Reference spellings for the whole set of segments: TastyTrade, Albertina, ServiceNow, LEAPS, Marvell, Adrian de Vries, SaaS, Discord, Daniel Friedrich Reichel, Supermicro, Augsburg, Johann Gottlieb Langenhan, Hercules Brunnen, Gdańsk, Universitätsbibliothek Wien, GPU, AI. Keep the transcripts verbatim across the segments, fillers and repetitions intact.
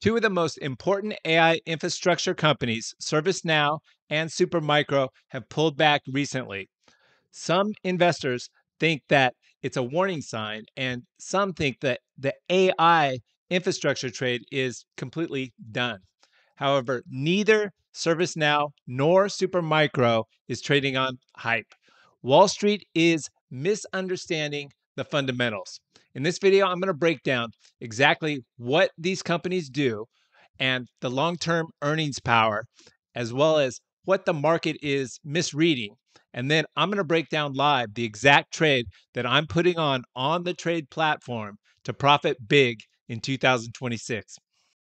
Two of the most important A I infrastructure companies, ServiceNow and Supermicro, have pulled back recently. Some investors think that it's a warning sign, and some think that the A I infrastructure trade is completely done. However, neither ServiceNow nor Supermicro is trading on hype. Wall Street is misunderstanding the fundamentals. In this video, I'm going to break down exactly what these companies do and the long-term earnings power, as well as what the market is misreading. And then I'm going to break down live the exact trade that I'm putting on on the trade platform to profit big in two thousand twenty-six.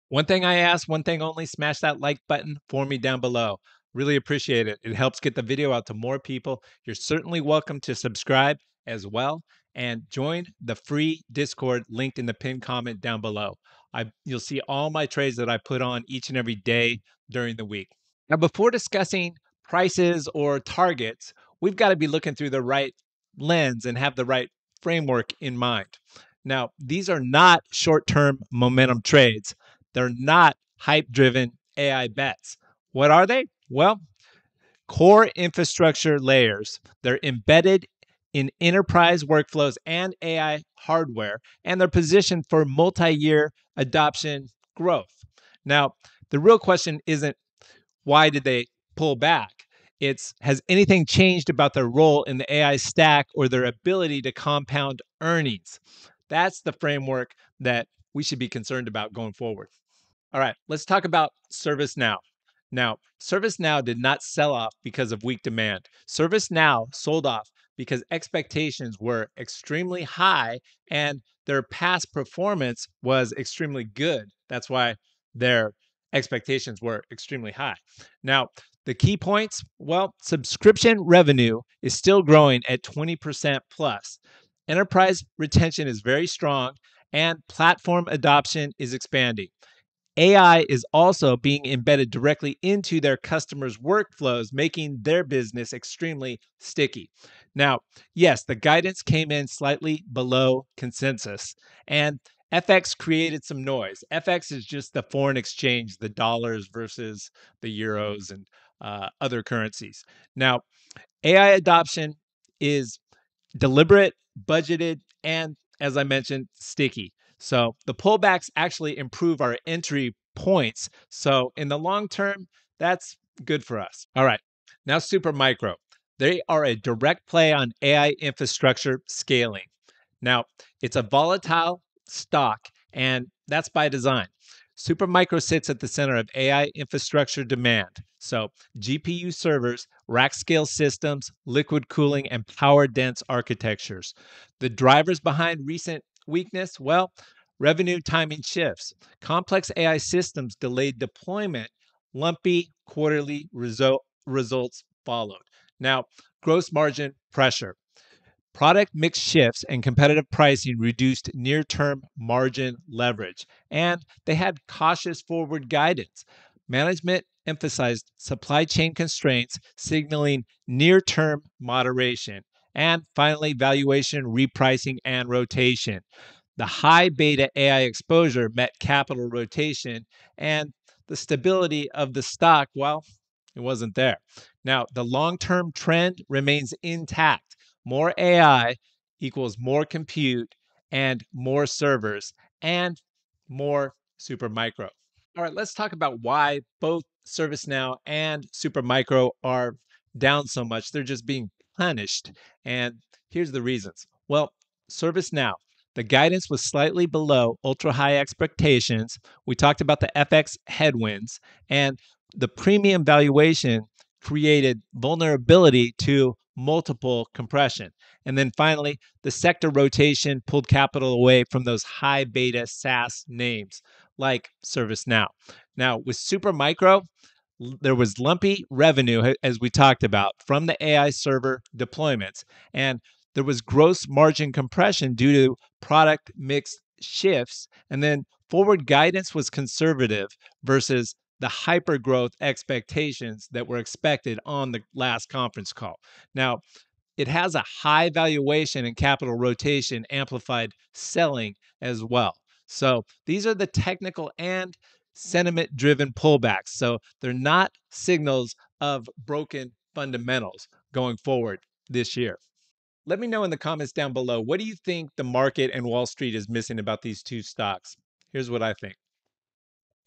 One thing I ask, one thing only, smash that like button for me down below. Really appreciate it. It helps get the video out to more people. You're certainly welcome to subscribe as well and join the free Discord linked in the pinned comment down below. I, you'll see all my trades that I put on each and every day during the week. Now, before discussing prices or targets, we've got to be looking through the right lens and have the right framework in mind. Now, these are not short-term momentum trades. They're not hype-driven A I bets. What are they? Well, core infrastructure layers. They're embedded in enterprise workflows and A I hardware, and they're positioned for multi-year adoption growth. Now, the real question isn't why did they pull back? It's has anything changed about their role in the A I stack or their ability to compound earnings? That's the framework that we should be concerned about going forward. All right, let's talk about ServiceNow. Now, ServiceNow did not sell off because of weak demand. ServiceNow sold off because expectations were extremely high and their past performance was extremely good. That's why their expectations were extremely high. Now, the key points, well, subscription revenue is still growing at twenty percent plus. Enterprise retention is very strong and platform adoption is expanding. A I is also being embedded directly into their customers' workflows, making their business extremely sticky. Now, yes, the guidance came in slightly below consensus, and F X created some noise. F X is just the foreign exchange, the dollars versus the euros and uh, other currencies. Now, A I adoption is deliberate, budgeted, and as I mentioned, sticky. So the pullbacks actually improve our entry points. So in the long term, that's good for us. All right, now Supermicro. They are a direct play on A I infrastructure scaling. Now, it's a volatile stock, and that's by design. Supermicro sits at the center of A I infrastructure demand. So G P U servers, rack scale systems, liquid cooling, and power dense architectures. The drivers behind recent weakness? Well, revenue timing shifts, complex A I systems delayed deployment, lumpy quarterly result, results followed. Now, gross margin pressure. Product mix shifts and competitive pricing reduced near-term margin leverage, and they had cautious forward guidance. Management emphasized supply chain constraints, signaling near-term moderation. And finally, valuation, repricing, and rotation. The high beta A I exposure met capital rotation, and the stability of the stock, well, it wasn't there. Now, the long-term trend remains intact. More A I equals more compute and more servers and more Supermicro. All right, let's talk about why both ServiceNow and Supermicro are down so much. They're just being punished. And here's the reasons. Well, ServiceNow, the guidance was slightly below ultra high expectations. We talked about the F X headwinds, and the premium valuation created vulnerability to multiple compression. And then finally, the sector rotation pulled capital away from those high beta SaaS names like ServiceNow. Now with Supermicro, there was lumpy revenue, as we talked about, from the A I server deployments, and there was gross margin compression due to product mix shifts, and then forward guidance was conservative versus the hyper-growth expectations that were expected on the last conference call. Now, it has a high valuation and capital rotation amplified selling as well. So these are the technical and sentiment-driven pullbacks. So they're not signals of broken fundamentals going forward this year. Let me know in the comments down below, what do you think the market and Wall Street is missing about these two stocks? Here's what I think.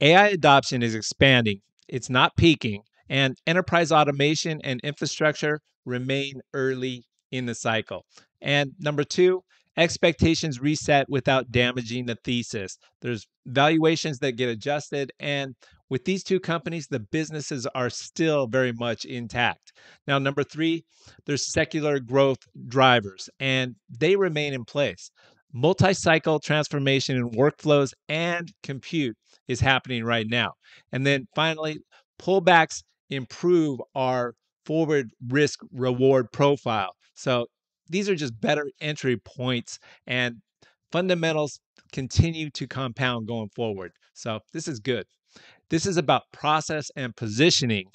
A I adoption is expanding. It's not peaking, and enterprise automation and infrastructure remain early in the cycle. And number two, expectations reset without damaging the thesis. There's valuations that get adjusted, and with these two companies, the businesses are still very much intact. Now, number three, there's secular growth drivers, and they remain in place. Multi-cycle transformation in workflows and compute is happening right now. And then finally, pullbacks improve our forward risk reward profile. So these are just better entry points, and fundamentals continue to compound going forward. So this is good. This is about process and positioning,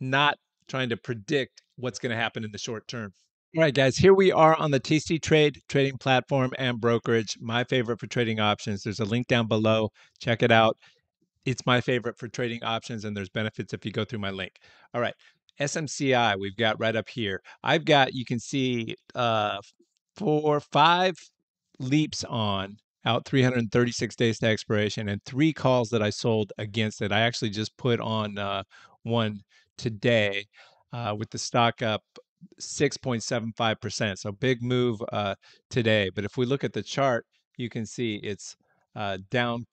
not trying to predict what's going to happen in the short term. All right, guys, here we are on the TastyTrade trading platform and brokerage, my favorite for trading options. There's a link down below. Check it out. It's my favorite for trading options, and there's benefits if you go through my link. All right, S M C I we've got right up here. I've got, you can see uh, four, five leaps on out three hundred thirty-six days to expiration and three calls that I sold against it. I actually just put on uh, one today uh, with the stock up six point seven five percent. So big move uh, today. But if we look at the chart, you can see it's uh, down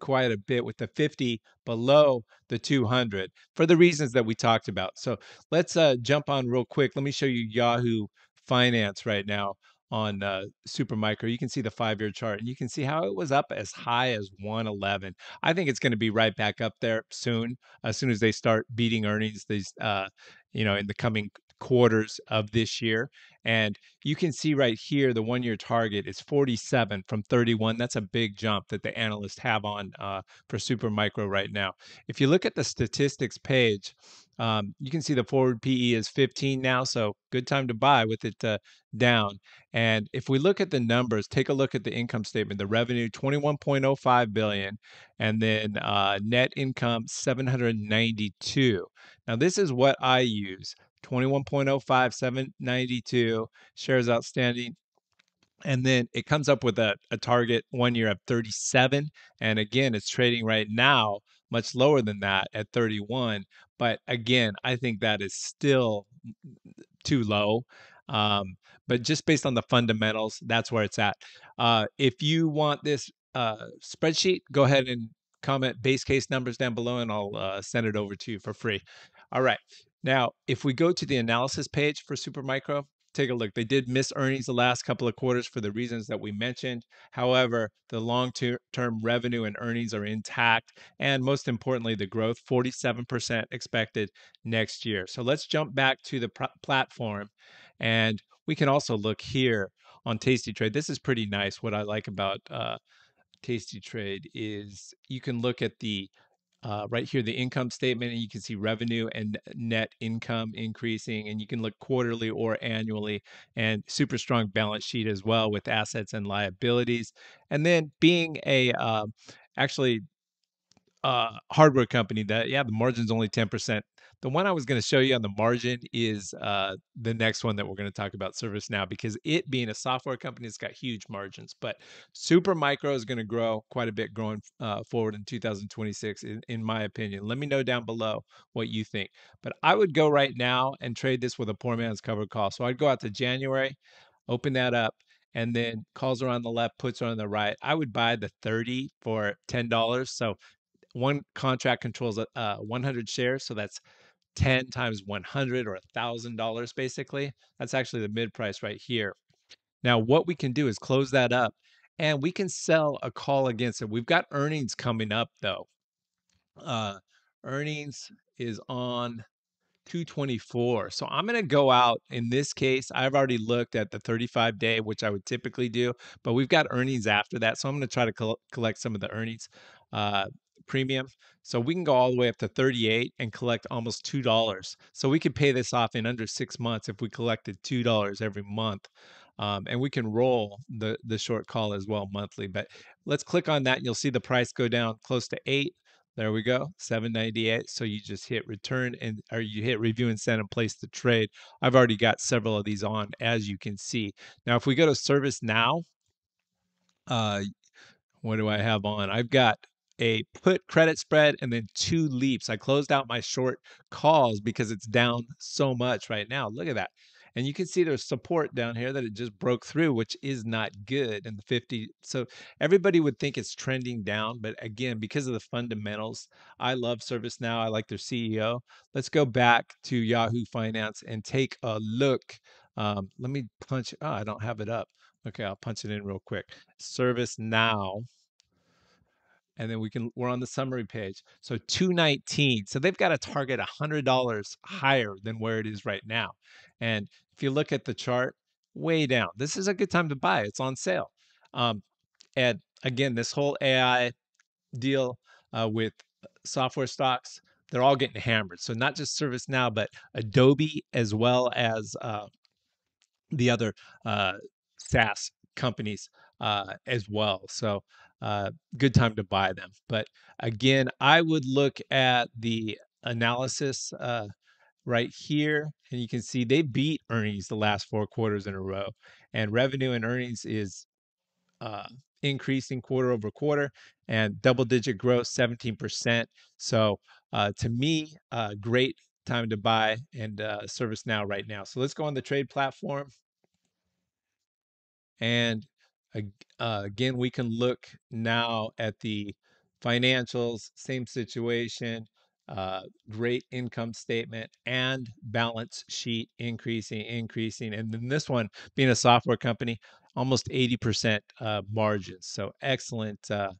quite a bit with the fifty below the two hundred for the reasons that we talked about. So let's uh, jump on real quick. Let me show you Yahoo Finance right now on uh, Supermicro. You can see the five-year chart, and you can see how it was up as high as one eleven. I think it's going to be right back up there soon. As soon as they start beating earnings, these uh, you know, in the coming quarters of this year. And you can see right here, the one-year target is forty-seven from thirty-one. That's a big jump that the analysts have on uh, for Supermicro right now. If you look at the statistics page, um, you can see the forward P E is fifteen now, so good time to buy with it uh, down. And if we look at the numbers, take a look at the income statement, the revenue twenty-one point oh five billion dollars, and then uh, net income seven hundred ninety-two. Now this is what I use. twenty-one point oh five, seven ninety-two shares outstanding. And then it comes up with a, a target one year of thirty-seven. And again, it's trading right now much lower than that at thirty-one. But again, I think that is still too low. Um, but just based on the fundamentals, that's where it's at. Uh, if you want this uh, spreadsheet, go ahead and comment base case numbers down below, and I'll uh, send it over to you for free. All right. Now, if we go to the analysis page for Supermicro, take a look. They did miss earnings the last couple of quarters for the reasons that we mentioned. However, the long-term revenue and earnings are intact. And most importantly, the growth, forty-seven percent expected next year. So let's jump back to the platform. And we can also look here on TastyTrade. This is pretty nice. What I like about uh, TastyTrade is you can look at the Uh, right here, the income statement, and you can see revenue and net income increasing, and you can look quarterly or annually, and super strong balance sheet as well with assets and liabilities. And then being a uh, actually uh, hardware company that, yeah, the margin's only ten percent. The one I was going to show you on the margin is uh, the next one that we're going to talk about, ServiceNow, because it being a software company, it's got huge margins. But Supermicro is going to grow quite a bit going uh, forward in two thousand twenty-six, in, in my opinion. Let me know down below what you think. But I would go right now and trade this with a poor man's covered call. So I'd go out to January, open that up, and then calls are on the left, puts are on the right. I would buy the thirty for ten dollars. So one contract controls uh, one hundred shares. So that's ten times one hundred, or one thousand dollars basically. That's actually the mid price right here. Now what we can do is close that up, and we can sell a call against it. We've got earnings coming up though. Uh, earnings is on two twenty-four. So I'm going to go out in this case. I've already looked at the thirty-five day, which I would typically do, but we've got earnings after that. So I'm going to try to col collect some of the earnings Uh, premium. So we can go all the way up to thirty-eight and collect almost two dollars. So we could pay this off in under six months if we collected two dollars every month. Um, and we can roll the, the short call as well monthly. But let's click on that. You'll see the price go down close to eight. There we go, seven ninety-eight. So you just hit return and or you hit review and send and place the trade. I've already got several of these on, as you can see. Now, if we go to ServiceNow, uh, what do I have on? I've got a put credit spread and then two leaps. I closed out my short calls because it's down so much right now. Look at that. And you can see there's support down here that it just broke through, which is not good in the fifty. So everybody would think it's trending down. But again, because of the fundamentals, I love ServiceNow. I like their C E O. Let's go back to Yahoo Finance and take a look. Um, let me punch. Oh, I don't have it up. Okay, I'll punch it in real quick. ServiceNow. And then we can, we're on the summary page. So two nineteen. So they've got a target one hundred dollars higher than where it is right now. And if you look at the chart, way down. This is a good time to buy. It's on sale. Um, and again, this whole A I deal uh, with software stocks, they're all getting hammered. So not just ServiceNow, but Adobe as well as uh, the other uh, SaaS companies uh, as well. So Uh, good time to buy them. But again, I would look at the analysis uh, right here, and you can see they beat earnings the last four quarters in a row, and revenue and earnings is uh, increasing quarter over quarter, and double-digit growth, seventeen percent. So uh, to me, uh, great time to buy and uh, ServiceNow right now. So let's go on the trade platform, and Uh, again, we can look now at the financials, same situation, uh, great income statement and balance sheet increasing, increasing. And then this one being a software company, almost eighty percent uh, margins. So excellent uh,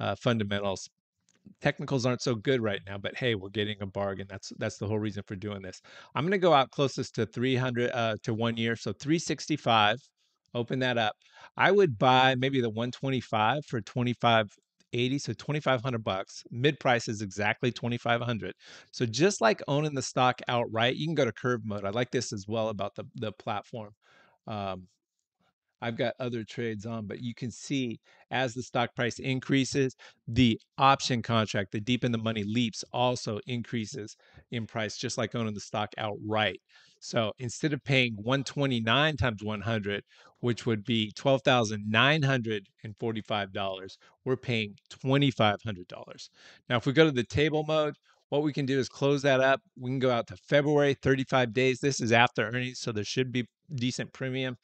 uh, fundamentals. Technicals aren't so good right now, but hey, we're getting a bargain. That's that's the whole reason for doing this. I'm going to go out closest to three hundred uh, to one year. So three sixty-five. Open that up. I would buy maybe the one twenty-five for twenty-five eighty, so twenty-five hundred bucks. Mid price is exactly twenty-five hundred. So just like owning the stock outright, you can go to curve mode. I like this as well about the the platform. Um, I've got other trades on, but you can see as the stock price increases, the option contract, the deep in the money leaps, also increases in price, just like owning the stock outright. So instead of paying one twenty-nine times one hundred, which would be twelve thousand nine hundred forty-five dollars, we're paying twenty-five hundred dollars. Now, if we go to the table mode, what we can do is close that up. We can go out to February, thirty-five days. This is after earnings, so there should be decent premium.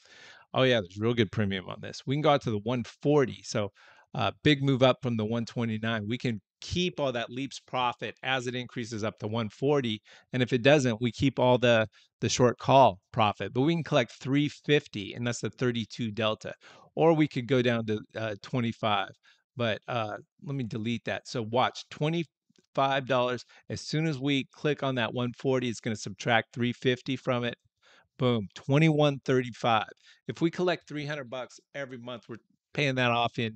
Oh yeah, there's real good premium on this. We can go out to the one forty. So uh, big move up from the one twenty-nine. We can keep all that leaps profit as it increases up to one forty, and if it doesn't, we keep all the the short call profit, but we can collect three fifty, and that's the thirty-two delta. Or we could go down to uh, twenty-five, but uh let me delete that. So watch, twenty-five dollars. As soon as we click on that one forty, it's going to subtract three fifty from it. Boom, twenty-one thirty-five. If we collect three hundred bucks every month, we're paying that off in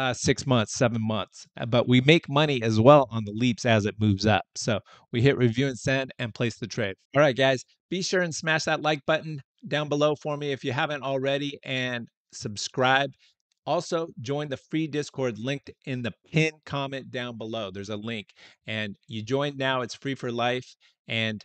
Uh, six months, seven months, but we make money as well on the leaps as it moves up. So we hit review and send and place the trade. All right, guys, be sure and smash that like button down below for me if you haven't already, and subscribe. Also, join the free Discord linked in the pinned comment down below. There's a link, and you join now. It's free for life, and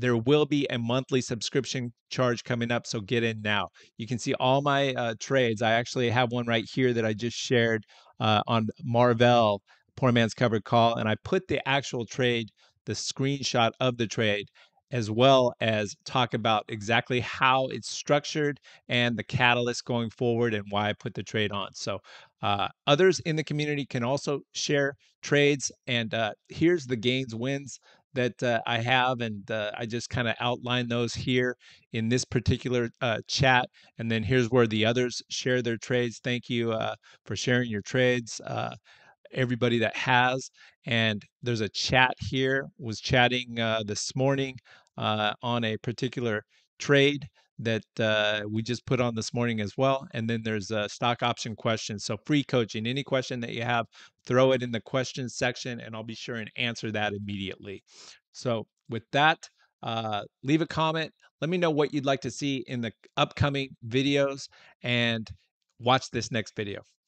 there will be a monthly subscription charge coming up, so get in now. You can see all my uh, trades. I actually have one right here that I just shared uh, on Marvell, Poor Man's Covered Call, and I put the actual trade, the screenshot of the trade, as well as talk about exactly how it's structured and the catalyst going forward and why I put the trade on. So uh, others in the community can also share trades, and uh, here's the gains, wins that uh, I have, and uh, I just kind of outline those here in this particular uh, chat, and then here's where the others share their trades. Thank you uh, for sharing your trades, uh, everybody that has. And there's a chat here, was chatting uh, this morning uh, on a particular trade that uh, we just put on this morning as well. And then there's a stock option question. So free coaching, any question that you have, throw it in the questions section, and I'll be sure and answer that immediately. So with that, uh, leave a comment. Let me know what you'd like to see in the upcoming videos, and watch this next video.